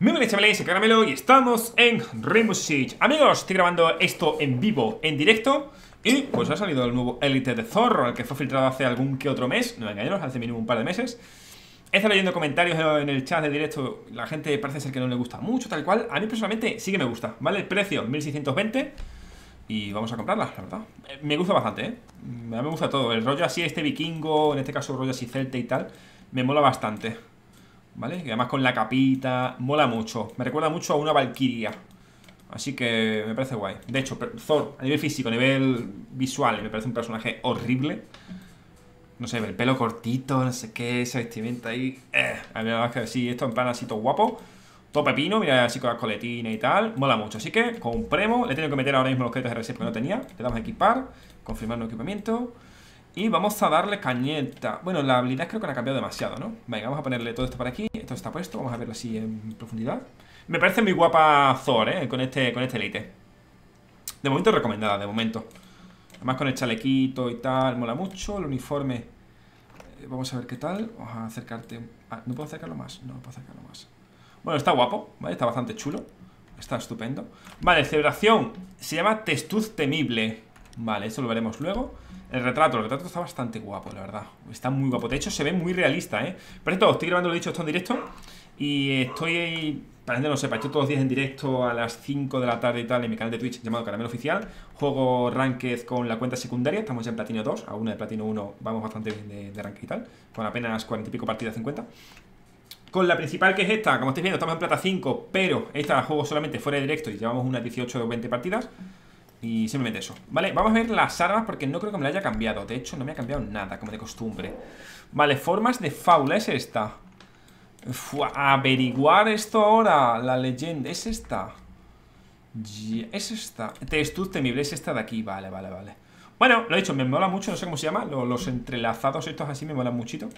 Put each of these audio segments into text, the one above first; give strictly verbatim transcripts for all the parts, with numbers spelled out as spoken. Bienvenidos, chavales, soy Caramelo y estamos en Rainbow Six. Amigos, estoy grabando esto en vivo, en directo. Y pues ha salido el nuevo Elite de Thor, el que fue filtrado hace algún que otro mes. No me engañemos, hace mínimo un par de meses. He estado leyendo comentarios en el chat de directo. La gente parece ser que no le gusta mucho, tal cual. A mí personalmente sí que me gusta, ¿vale? El precio, mil seiscientos veinte. Y vamos a comprarla, la verdad. Me gusta bastante, ¿eh? Me gusta todo. El rollo así, este vikingo, en este caso rollo así celta y tal, me mola bastante, ¿vale? Y además con la capita, mola mucho. Me recuerda mucho a una Valquiria, así que me parece guay. De hecho, Thor, a nivel físico, a nivel visual, me parece un personaje horrible. No sé, el pelo cortito, no sé qué, esa vestimenta ahí, eh. A mí la verdad es que sí, esto en plan así todo guapo, todo pepino, mira así con las coletinas y tal. Mola mucho, así que compremos. Le tengo que meter ahora mismo los créditos R C porque no tenía. Le damos a equipar, confirmar nuestro equipamiento y vamos a darle cañeta. Bueno, la habilidad creo que no ha cambiado demasiado, ¿no? Venga, vamos a ponerle todo esto para aquí. Esto está puesto, vamos a verlo así en profundidad. Me parece muy guapa Thor, ¿eh? Con este, con este elite. De momento recomendada, de momento. Además con el chalequito y tal, mola mucho. El uniforme, eh, vamos a ver qué tal. Vamos a acercarte... Ah, ¿no puedo acercarlo más? No, no puedo acercarlo más. Bueno, está guapo, ¿vale? Está bastante chulo. Está estupendo. Vale, celebración. Se llama Testuz temible. Vale, eso lo veremos luego. El retrato, el retrato está bastante guapo, la verdad. Está muy guapo, de hecho se ve muy realista, ¿eh? Pero esto, estoy grabando, lo dicho, esto en directo. Y estoy, para gente no lo sepa, estoy todos los días en directo a las cinco de la tarde y tal en mi canal de Twitch llamado Caramelo Oficial. Juego Ranked con la cuenta secundaria, estamos ya en Platino dos, a una de Platino uno vamos bastante bien de, de Ranked y tal. Con apenas cuarenta y pico partidas, cincuenta. Con la principal que es esta, como estáis viendo, estamos en Plata cinco, pero esta la juego solamente fuera de directo y llevamos unas dieciocho o veinte partidas. Y simplemente eso, ¿vale? Vamos a ver las armas porque no creo que me la haya cambiado. De hecho, no me ha cambiado nada, como de costumbre. Vale, formas de faula, es esta. Fua, averiguar esto ahora. La leyenda, es esta. Es esta. Testuz temible, es esta de aquí, vale, vale, vale. Bueno, lo he dicho, me mola mucho, no sé cómo se llama. Los, los entrelazados estos así me molan muchito.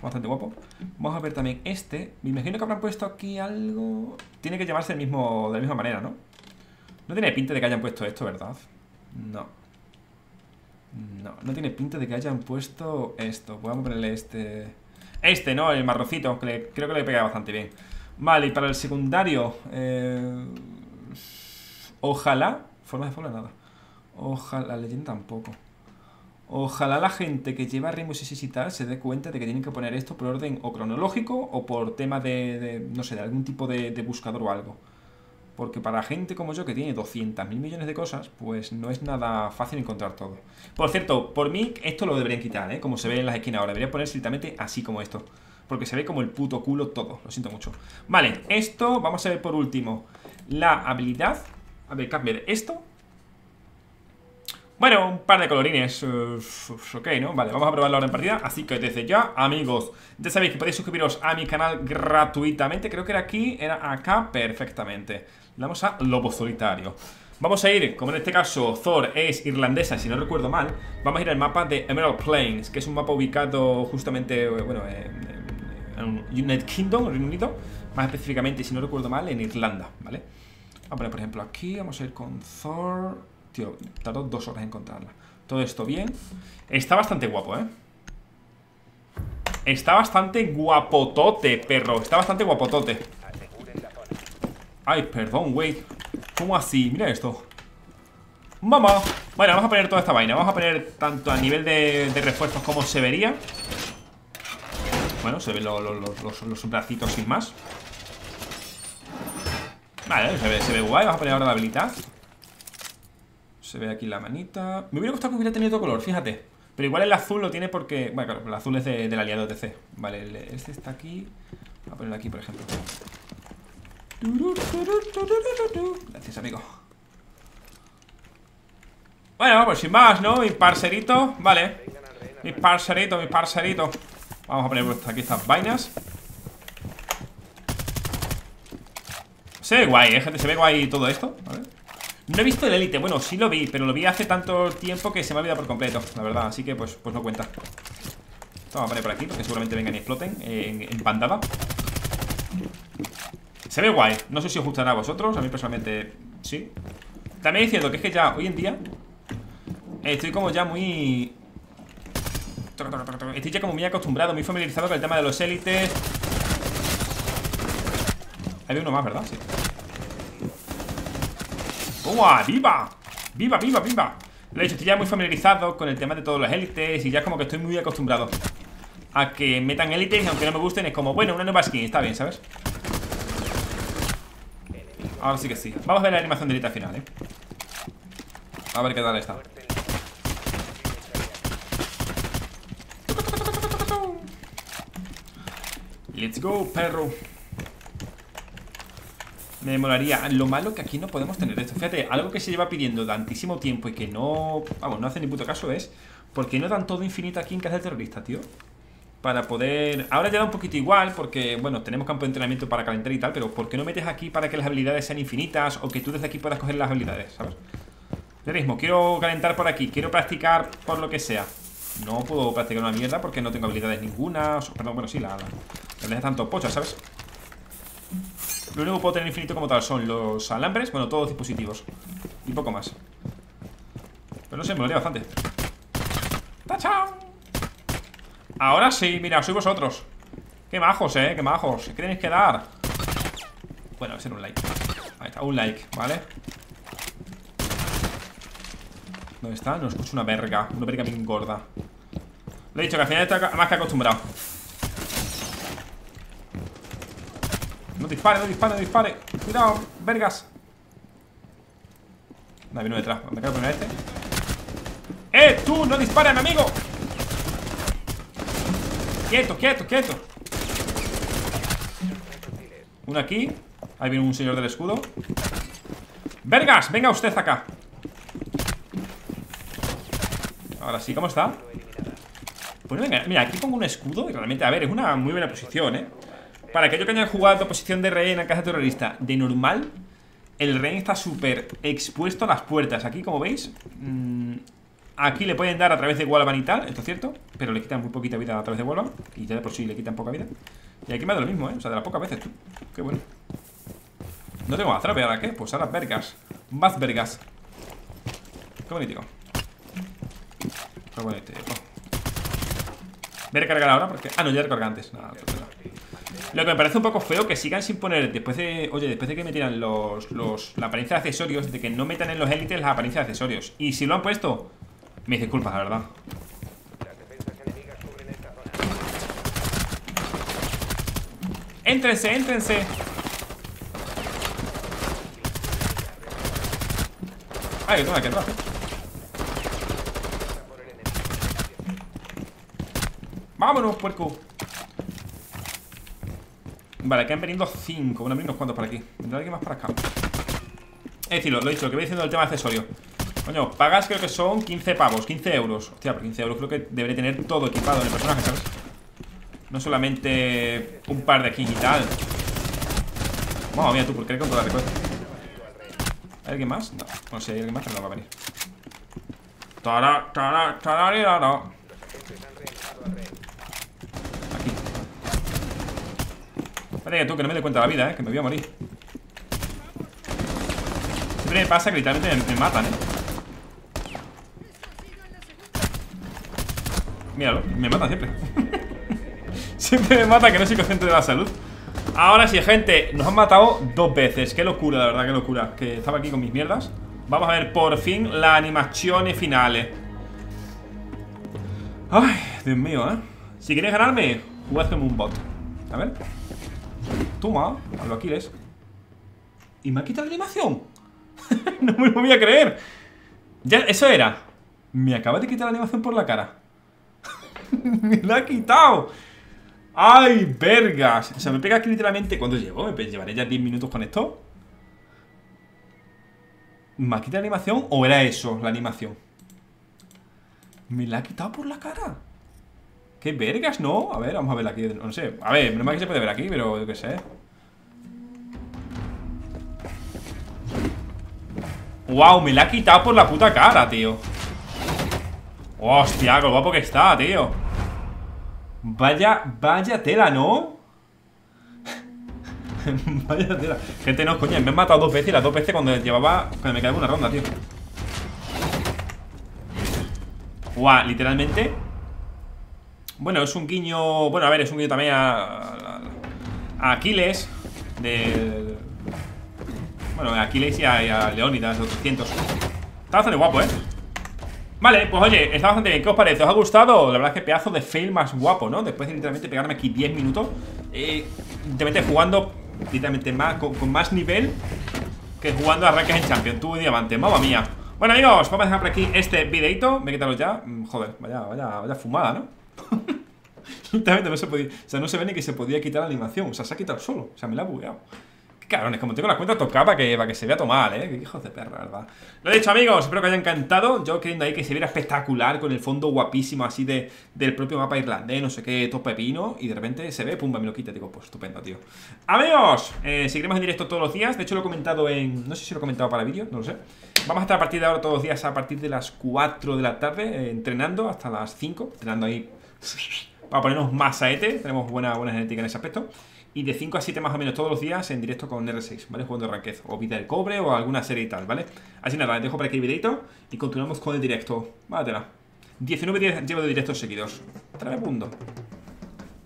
Bastante guapo. Vamos a ver también este. Me imagino que habrán puesto aquí algo. Tiene que llamarse el mismo, de la misma manera, ¿no? No tiene pinta de que hayan puesto esto, ¿verdad? No. No, no tiene pinta de que hayan puesto esto. Vamos a ponerle este. Este, ¿no? El marrocito, que le, creo que le pega bastante bien. Vale, y para el secundario eh... ojalá. Forma de forma nada. Ojalá, la leyenda tampoco. Ojalá la gente que lleva Rainbow Six y tal se dé cuenta de que tienen que poner esto por orden o cronológico o por tema de, de no sé, de algún tipo de, de buscador o algo. Porque para gente como yo que tiene doscientos mil millones de cosas, pues no es nada fácil encontrar todo. Por cierto, por mí esto lo deberían quitar, ¿eh? Como se ve en las esquinas ahora, debería ponerse directamente así como esto, porque se ve como el puto culo todo, lo siento mucho. Vale, esto, vamos a ver por último la habilidad. A ver, cambio de esto. Bueno, un par de colorines, uh, ok, ¿no? Vale, vamos a probarlo ahora en partida. Así que desde ya, amigos, ya sabéis que podéis suscribiros a mi canal gratuitamente. Creo que era aquí, era acá, perfectamente. Vamos a Lobo Solitario. Vamos a ir, como en este caso Thor es irlandesa, si no recuerdo mal. Vamos a ir al mapa de Emerald Plains, que es un mapa ubicado justamente, bueno, en United Kingdom, Reino Unido. Más específicamente, si no recuerdo mal, en Irlanda, ¿vale? Vamos a poner, por ejemplo, aquí, vamos a ir con Thor... Tío, tardó dos horas en encontrarla. Todo esto bien. Está bastante guapo, ¿eh? Está bastante guapotote, perro. Está bastante guapotote. Ay, perdón, wey. ¿Cómo así? Mira esto. ¡Mamá! Bueno, vamos a poner toda esta vaina. Vamos a poner tanto a nivel de, de refuerzos como se vería. Bueno, se ven lo, lo, lo, los, los bracitos sin más. Vale, se ve, se ve guay. Vamos a poner ahora la habilidad. Se ve aquí la manita. Me hubiera gustado que hubiera tenido otro color, fíjate. Pero igual el azul lo tiene porque... Bueno, claro, el azul es de, del aliado T C. Vale, este está aquí. Voy a ponerlo aquí, por ejemplo. Gracias, amigo. Bueno, pues sin más, ¿no? Mi parcerito, vale. Mi parcerito, mi parcerito. Vamos a poner aquí estas vainas. Se ve guay, ¿eh, gente? Se ve guay todo esto, ¿vale? No he visto el Elite, bueno, sí lo vi, pero lo vi hace tanto tiempo que se me ha olvidado por completo, la verdad, así que pues, pues no cuenta. Esto vamos a poner por aquí, porque seguramente vengan y exploten en, en bandada. Se ve guay, no sé si os gustará a vosotros, a mí personalmente sí. También diciendo que es que ya hoy en día estoy como ya muy... Estoy ya como muy acostumbrado, muy familiarizado con el tema de los élites. Hay uno más, ¿verdad? Sí. ¡Toma! ¡Viva! ¡Viva, viva, viva! Lo he dicho, estoy ya muy familiarizado con el tema de todos los élites y ya es como que estoy muy acostumbrado a que metan élites y aunque no me gusten es como, bueno, una nueva skin, está bien, ¿sabes? Ahora sí que sí. Vamos a ver la animación de élite al final, ¿eh? A ver qué tal está. Let's go, perro. Me molaría. Lo malo que aquí no podemos tener esto. Fíjate, algo que se lleva pidiendo tantísimo tiempo y que no... Vamos, no hace ni puto caso es... ¿Por qué no dan todo infinito aquí en casa del terrorista, tío? Para poder... Ahora ya da un poquito igual porque, bueno, tenemos campo de entrenamiento para calentar y tal, pero ¿por qué no metes aquí para que las habilidades sean infinitas o que tú desde aquí puedas coger las habilidades, ¿sabes? Ya mismo, quiero calentar por aquí, quiero practicar por lo que sea. No puedo practicar una mierda porque no tengo habilidades ninguna. Perdón, bueno, sí, la... No les da tanto pocho, ¿sabes? Lo único que puedo tener infinito como tal son los alambres. Bueno, todos los dispositivos y poco más. Pero no sé, me lo haría bastante. ¡Tachán! Ahora sí, mira, sois vosotros. Qué majos, eh, qué majos. ¿Qué tenéis que dar? Bueno, va a ser un like. Ahí está, un like, ¿vale? ¿Dónde está? No escucho una verga. Una verga bien gorda. Lo he dicho, que al final está más que acostumbrado. No dispare, no dispare, no dispare. Cuidado, vergas. Nada, vino detrás. Me acabo de poner este. ¡Eh, tú! ¡No dispares, mi amigo! Quieto, quieto, quieto. Uno aquí. Ahí viene un señor del escudo. ¡Vergas! Venga usted acá. Ahora sí, ¿cómo está? Pues venga, mira, aquí pongo un escudo. Y realmente, a ver, es una muy buena posición, ¿eh? Para aquellos que hayan jugado a posición de rehén en la casa terrorista, de normal, el rehén está súper expuesto a las puertas. Aquí, como veis, mmm, aquí le pueden dar a través de wallbang y tal, esto es cierto, pero le quitan muy poquita vida a través de wallbang. Y ya de por sí le quitan poca vida. Y aquí me da lo mismo, ¿eh? O sea, de las pocas veces, tú. Qué bueno. No tengo atrape, ¿ahora qué? Pues ahora vergas. Más vergas. Qué bonito. Qué bonito. Voy a recargar ahora porque... Ah, no, ya recargué antes. Nada, no. Lo que me parece un poco feo que sigan sin poner después de... Oye, después de que metieran los, los, la apariencia de accesorios, de que no metan en los élites las apariencias de accesorios. Y si lo han puesto, mis disculpas, la verdad. Éntrense, éntrense. Ay, que toma, que toma. Vámonos, puerco. Vale, que han venido cinco. Bueno, han venido unos cuantos para aquí. Vendrá alguien más para acá. Es decir, lo, lo he dicho, lo que voy diciendo del tema de accesorio. Coño, pagas creo que son quince pavos, quince euros. Hostia, por quince euros creo que deberé tener todo equipado en el personaje, ¿sabes? No solamente un par de skins y tal. Vamos, mira tú, ¿por qué controlar recuerdo? ¿Hay alguien más? No, no sé, hay alguien más, pero no va a venir. Tará, tará, tará, espérate tú, que no me dé cuenta de la vida, eh, que me voy a morir. Siempre me pasa que literalmente me, me matan, eh. Míralo, me matan siempre. Siempre me mata que no soy consciente de la salud. Ahora sí, gente, nos han matado dos veces. Qué locura, la verdad, qué locura. Que estaba aquí con mis mierdas. Vamos a ver por fin la animación finale. Ay, Dios mío, eh. Si queréis ganarme, jugad como un bot. A ver. Toma, a lo Aquiles. Y me ha quitado la animación. No me lo voy a creer. Ya, eso era. Me acaba de quitar la animación por la cara. Me la ha quitado. Ay, vergas. O sea, me pega aquí literalmente. ¿Cuánto llevo? Me llevaré ya diez minutos con esto. ¿Me ha quitado la animación o era eso, la animación? Me la ha quitado por la cara. ¡Qué vergas, no! A ver, vamos a ver aquí. No sé. A ver, menos mal que se puede ver aquí, pero yo qué sé. ¡Wow! Me la ha quitado por la puta cara, tío. ¡Hostia! ¡Qué guapo que está, tío! Vaya, vaya tela, ¿no? Vaya tela. Gente, no, coño. Me han matado dos veces y las dos veces cuando llevaba. Cuando me quedaba una ronda, tío. ¡Wow! Literalmente. Bueno, es un guiño... Bueno, a ver, es un guiño también a, a, a Aquiles. de... Bueno, aquí le hice a, a Leónidas ochocientos. Está bastante guapo, ¿eh? Vale, pues oye, está bastante bien. ¿Qué os parece? ¿Os ha gustado? La verdad es que pedazo de fail más guapo, ¿no? Después de literalmente pegarme aquí diez minutos, eh, literalmente jugando literalmente más, con, con más nivel que jugando arranques en Champions. Tú y diamante, mamma mía. Bueno, amigos, vamos a dejar por aquí este videito. Voy a quitarlo ya. Joder, vaya, vaya, vaya fumada, ¿no? Literalmente no se podía. O sea, no se ve ni que se podía quitar la animación. O sea, se ha quitado solo. O sea, me la ha bugueado. Cabrones, como tengo la cuenta tocada para que, para que se vea tomar, ¿eh? Qué hijos de perra, ¿verdad? Lo he dicho, amigos, espero que os haya encantado. Yo queriendo ahí que se viera espectacular con el fondo guapísimo así de, del propio mapa irlandés, no sé qué, todo pepino. Y de repente se ve, pumba, me lo quita, digo, pues estupendo, tío. Amigos, eh, seguiremos en directo todos los días. De hecho lo he comentado en... no sé si lo he comentado para vídeo, no lo sé. Vamos a estar a partir de ahora todos los días a partir de las cuatro de la tarde, eh, entrenando hasta las cinco. Entrenando ahí para ponernos más saete. Tenemos buena, buena genética en ese aspecto. Y de cinco a siete más o menos todos los días en directo con R seis, ¿vale? Jugando ranked, o Vida del Cobre o alguna serie y tal, ¿vale? Así nada, les dejo por aquí el videito y continuamos con el directo. Vádatela. diecinueve días llevo de directos seguidos. Tremendo.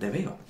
Te veo.